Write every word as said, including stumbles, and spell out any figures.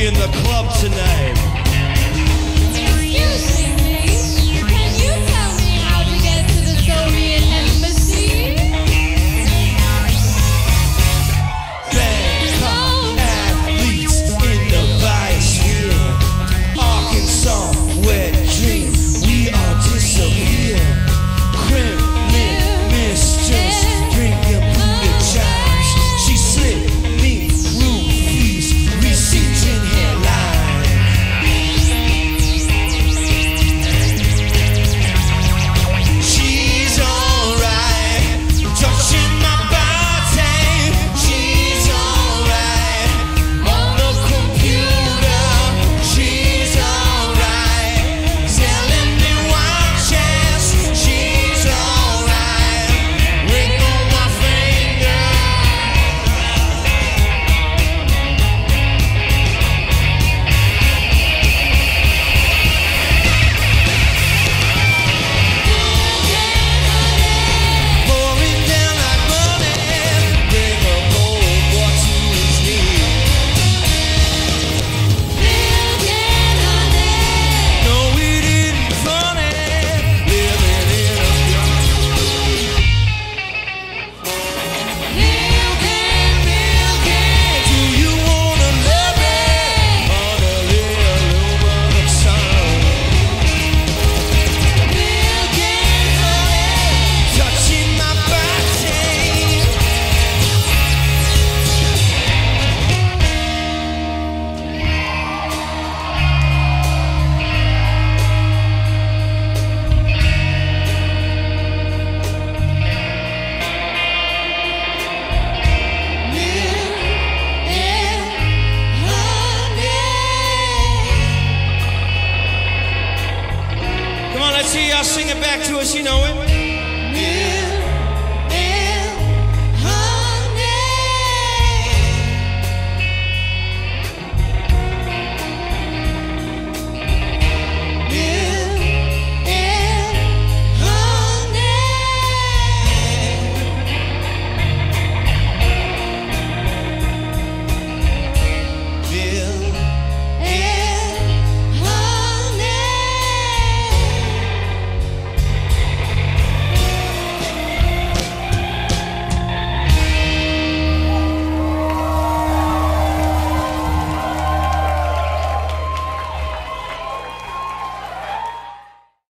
be in the club tonight. Excuse me, can you tell me how to get to the Soviet embassy? They come athletes in the vice here. Arkansas, wet dream, we are disappear. Kremlin mistress, drinking Buddha chimes. She slipped me rubies, receipts in her line. She's alright, touching my body. She's alright, on the computer. She's alright, telling me watches. She's alright, ring on my finger. Pouring down like money, bring a bowl boy to his knee. No, it isn't funny, living in a do you wanna love me? On a little bit of sorrow, touching my body. Come on, let's hear y'all sing it back to us, you know it.